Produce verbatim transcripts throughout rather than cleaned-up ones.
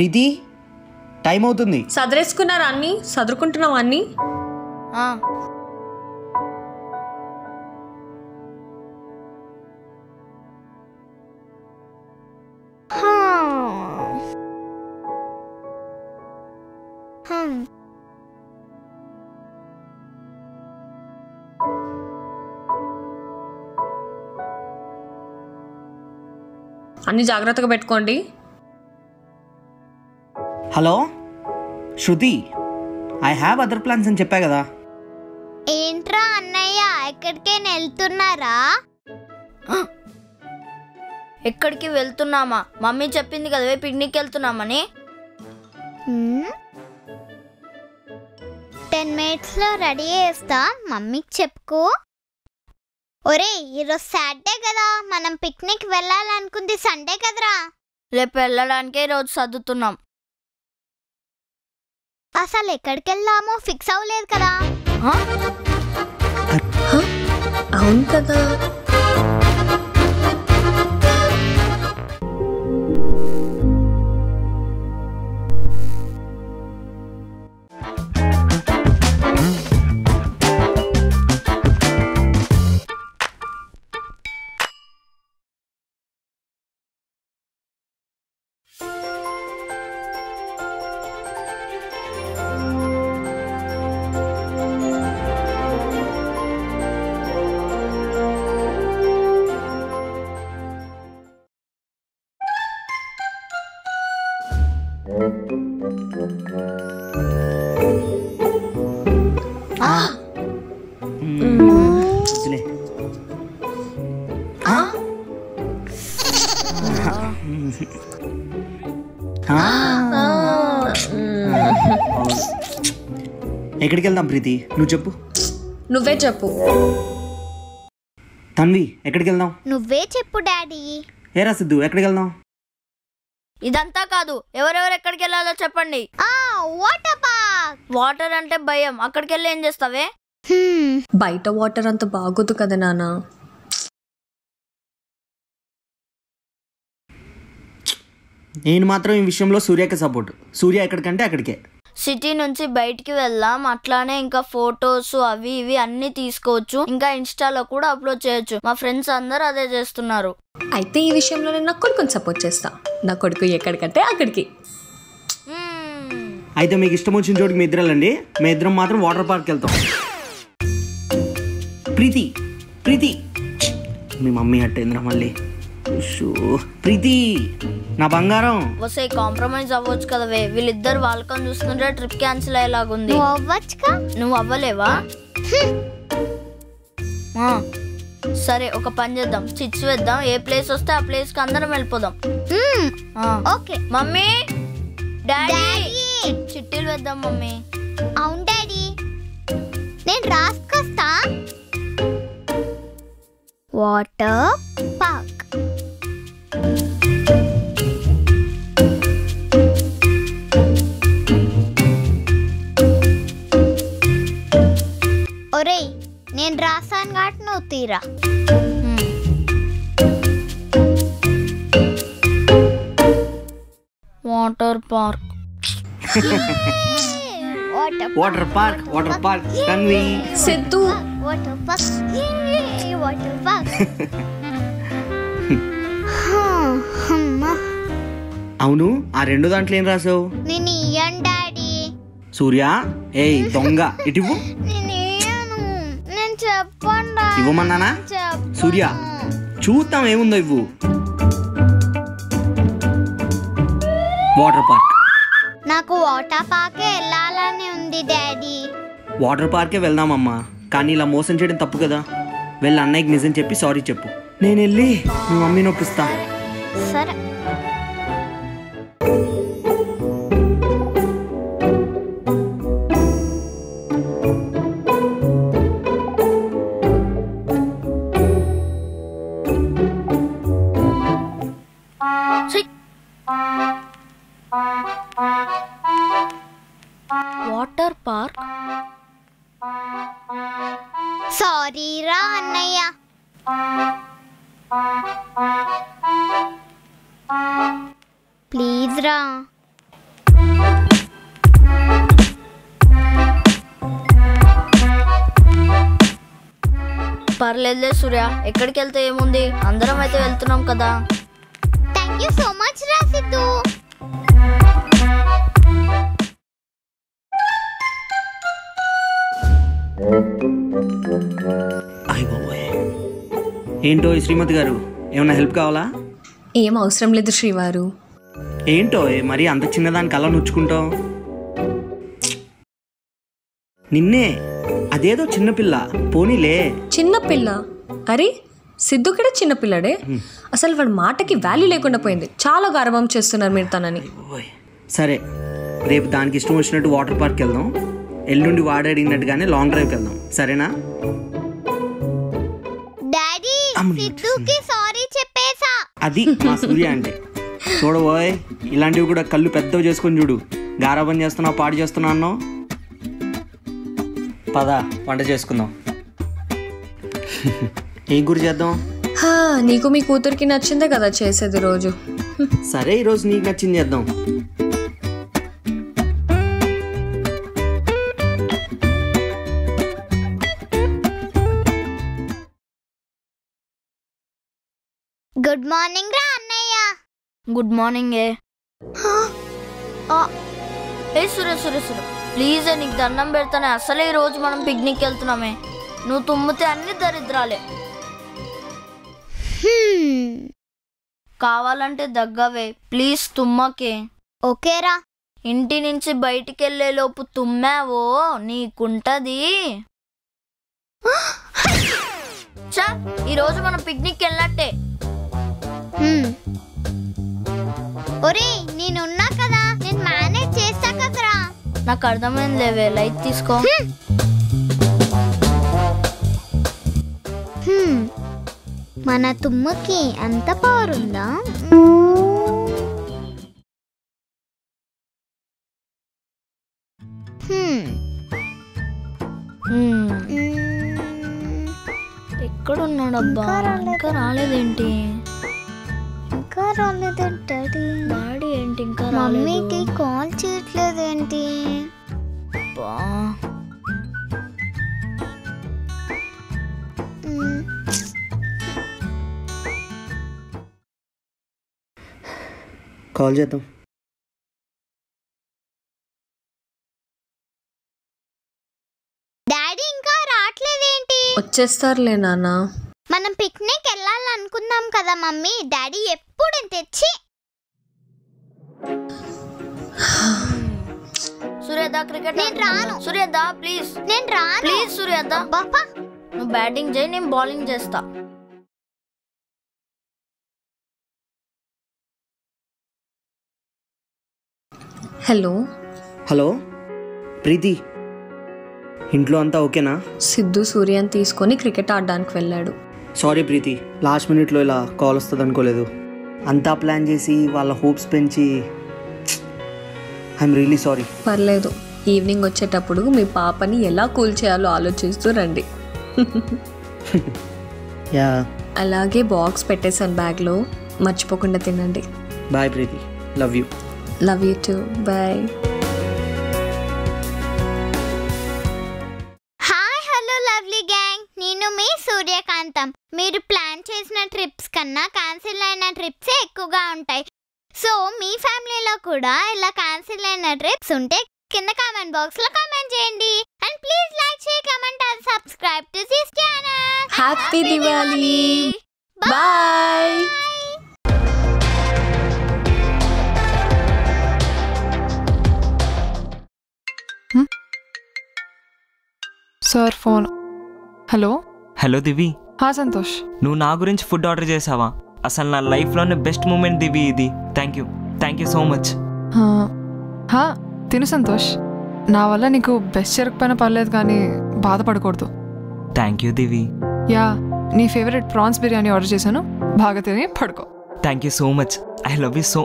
ప్రీతి time అవుతుంది. సదరేసుకున్నారా అన్ని? సదురుకుంటున్నావా అన్ని? ఆ అన్ని జాగ్రత్తగా పెట్టుకోండి. Hello Shruti, I have other plans అని చెప్పా కదా. ఏంట్రా అన్నయ్య ఎక్కడికైనా వెళ్తున్నారా? ఎక్కడికి వెళ్తున్నామా? మమ్మీ చెప్పింది కదా పిక్నిక్ వెళ్తున్నామని. టెన్ మినిట్స్లో రెడీ చేస్తా, మమ్మీకి చెప్పుకో. ఒరే ఈరోజు సాటర్డే కదా, మనం పిక్నిక్ వెళ్ళాలనుకుంది సండే కదరా. రేపు వెళ్ళడానికే ఈరోజు సర్దుతున్నాం. అసలు ఎక్కడికి వెళ్దామో ఫిక్స్ అవ్వలేదు కదా. అవును కదా. ఎక్కడికి వెళ్దాం ప్రీతి? నువ్వు చెప్పు. నువ్వే చెప్పు. తన్వి ఎక్కడికి వెళ్దాం? నువ్వే చెప్పు డాడీ. ఏరా సిద్ధు ఎక్కడికి వెళ్దాం? ఇదంతా కాదు, ఎవరెవరు ఎక్కడికి వెళ్ళాలో చెప్పండి. Water park. వాటర్ అంటే భయం, అక్కడికి వెళ్ళి ఏం చేస్తావే? బయట వాటర్ అంత బాగోదు కదా నాన్న. నేను మాత్రం ఈ విషయంలో సూర్యకి సపోర్ట్. సూర్య ఎక్కడికంటే అక్కడికే. సిటీ నుంచి బయటికి వెళ్దాం, అట్లానే ఇంకా ఫొటోస్ అవి ఇవి అన్ని తీసుకోవచ్చు, ఇంకా ఇన్స్టాలో కూడా అప్లోడ్ చేయొచ్చు. మా ఫ్రెండ్స్ అందరూ అదే చేస్తున్నారు. అయితే ఈ విషయంలో నేను నా కొడుకుని సపోర్ట్ చేస్తా. నా కొడుకు ఎక్కడికంటే అక్కడికి. అయితే మీకు ఇష్టం వచ్చిన చోటుకి మీ ఇద్దరు వెళ్ళండి, మీ ఇద్దరం మాత్రం వాటర్ పార్క్ వెళ్తాం. ప్రీతి ప్రీతి మీ మమ్మీ అట్టేంద్రా మళ్ళీ. ప్రీతి నా బంగారం. వసే కాంప్రమైజ్ అవ్వచ్చు కదా. వీళ్ళిద్దరు వాళ్ళకం చూస్తుంటే ట్రిప్ క్యాన్సిల్ అయ్యేలాగుంది. నువ్వు అవ్వలేవా? సరే ఒక పని చేద్దాం, చిట్స్ వేద్దాం. ఏ ప్లేస్ వస్తే ఆ ప్లేస్ కి అందరం వెళ్ళిపోదాం. ఓకే మమ్మీ డాడీ చిట్టీలు వేద్దాం. మమ్మీ అవును డాడీ నేను రాసుకొస్తా. Water park. ఒరేయ్ నేను రాసాను కాబట్టి నువ్వు తీరా. Water park water park water park కన్వి Siddhu water park water park. అవును ఆ రెండు దాంట్లో ఏం రాసావు? నేను ఇయ్యం డాడీ. సూర్య ఏయ్ దొంగ ఇటు ఇవ్వు. నేను చెప్పండి ఇవ్వమన్నానా? సూర్య చూద్దాం ఏముందో ఇవ్వు. Water park. నాకు వాటర్ పార్కే వెళ్ళాలని ఉంది డాడీ. వాటర్ పార్కే వెళ్దామమ్మా, కానీ ఇలా మోసం చేయడం తప్పు కదా. వెళ్ళ అన్నయ్యకి నిజం చెప్పి సారీ చెప్పు. నేను వెళ్ళి మీ మమ్మీ నొప్పిస్తా. సరే వాటర్ పార్క్. సారీ రా అన్నయ్య. పర్లేదులే సూర్య ఎక్కడికి వెళ్తే ఏముంది అందరం అయితే వెళ్తున్నాం కదా థాంక్యూ సో మచ్ రా సిద్ధు ఐ బాబాయ్ ఏంటో శ్రీమతి గారు ఏమైనా హెల్ప్ కావాలా ఏమ అవసరం లేదు శ్రీవారు ఏంటో మరి అంత చిన్నదానికి అలా నొచ్చుకుంటావు నిన్నే అదేదో చిన్న పిల్ల పోనీలే చిన్న పిల్ల అరే సిద్ధు కూడా చిన్న పిల్లడే అసలు వాడి మాటకి వాల్యూ లేకుండా పోయింది చాలా గర్వం చేస్తున్నారు మీరు తనని సరే రేపు దానికి ఇష్టం వచ్చినట్టు వాటర్ పార్క్ వెళ్దాం ఎల్లుండి వాడడినట్టుగానే లాంగ్ డ్రైవ్ వెళ్దాం సరేనా డాడీ సిద్ధుకి సారీ చెప్పేసా అది మా సూర్య అంటే చూడబోయ్ ఇలాంటివి కూడా కళ్ళు పెద్దవి చేసుకొని చూడు గారాబం చేస్తున్నావు పాడు చేస్తున్నావు అన్నావు పద వంట చేసుకుందాం ఏం కూర చేద్దాం నీకు మీ కూతురికి నచ్చిందే కదా చేసేది రోజు సరే ఈరోజు నీకు నచ్చింది చేద్దాం గుడ్ మార్నింగ్ రా అన్నయ్య గుడ్ మార్నింగ్ ఏ సురే సురే సురే ప్లీజ్ నీకు దండం పెడతానే అసలే ఈ రోజు మనం పిక్నిక్ వెళ్తున్నామే నువ్వు తుమ్మితే అన్ని దరిద్రాలే కావాలంటే దగ్గవే ప్లీజ్ తుమ్మకే ఓకేరా ఇంటి నుంచి బయటికి వెళ్ళేలోపు తుమ్మావో నీకుంటది ఈరోజు మనం పిక్నిక్ వెళ్ళినట్టే ఒరే నేనున్నా కదా నేను మేనేజ్ చేస్తా కదరా నాకు అర్థమైంది లేవే లైట్ తీసుకో మన తుమ్మకి అంత పవర్ ఉందా ఎక్కడున్నాడబ్బా ఇంకా రాలేదేంటి ఇంకా రాలేదంటే డాడీ ఏంటి ఇంకా మమ్మీకి కాల్ చేయట్లేదేంటి కాల్ చేద్దాం డాడీ ఇంకా రావట్లేదేంటి వచ్చేస్తారులే నాన్న మనం పిక్నిక్ వెళ్ళాలనుకున్నాం కదా మమ్మీ డాడీ ఎప్పుడు తెచ్చి సూర్యదా క్రికెట్ నేను రాను సూర్యదా ప్లీజ్ నేను రాను ప్లీజ్ సూర్యదా బాపా నువ్వు బ్యాటింగ్ చేయి నేను బౌలింగ్ చేస్తా హలో హలో ప్రీతి ఇంట్లో అంతా ఓకేనా సిద్ధు సూర్యని తీసుకొని క్రికెట్ ఆడడానికి వెళ్ళాడు సారీ ప్రీతి లాస్ట్ మినిట్లో ఇలా కాల్ వస్తుంది అనుకోలేదు అంతా ప్లాన్ చేసి వాళ్ళ హోప్స్ పెంచి ఐఎమ్ రియలీ సారీ పర్లేదు ఈవినింగ్ వచ్చేటప్పుడు మీ పాపని ఎలా కూల్ చేయాలో ఆలోచిస్తూ రండి అలాగే బాక్స్ పెట్టేశాను బ్యాగ్లో మర్చిపోకుండా తినండి bye Preethi love you love you too bye మీరు ప్లాన్ చేసిన ట్రిప్స్ కన్నా క్యాన్సిల్ అయిన ట్రిప్సే ఎక్కువగా ఉంటాయి సో మీ ఫ్యామిలీలో కూడా ఇలా క్యాన్సిల్ అయిన ట్రిప్స్ ఉంటే కింద కామెంట్ బాక్స్ లో కామెంట్ చేయండి and please like share comment and subscribe to this channel happy Diwali bye sir phone hello hello Divi హా సంతోష్ నువ్వు నా గురించి ఫుడ్ ఆర్డర్ చేసావా అసలు నా లైఫ్లోనే బెస్ట్ మూమెంట్ దివి ఇది thank you thank you so much హా తిను సంతోష్ నా వల్ల నీకు బెస్ట్ జరగకపోయినా పర్లేదు కానీ బాధపడకూడదు థ్యాంక్ యూ దివి యా నీ ఫేవరెట్ ప్రాన్స్ బిర్యానీ ఆర్డర్ చేశాను బాగా తిని పడుకో thank you so much I love you so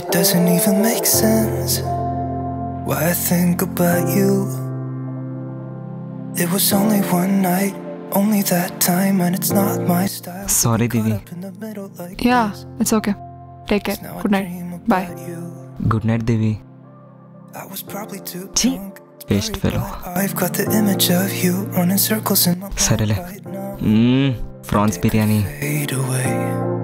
it doesn't even make sense why I think about you It was only one night, only that time, and it's not my style. Sorry, Divi. Yeah, it's okay. Take care. Good night. Bye. Good night, Divi. I was probably too drunk. पेस्ट फेलो। सरेले, prawns biryani.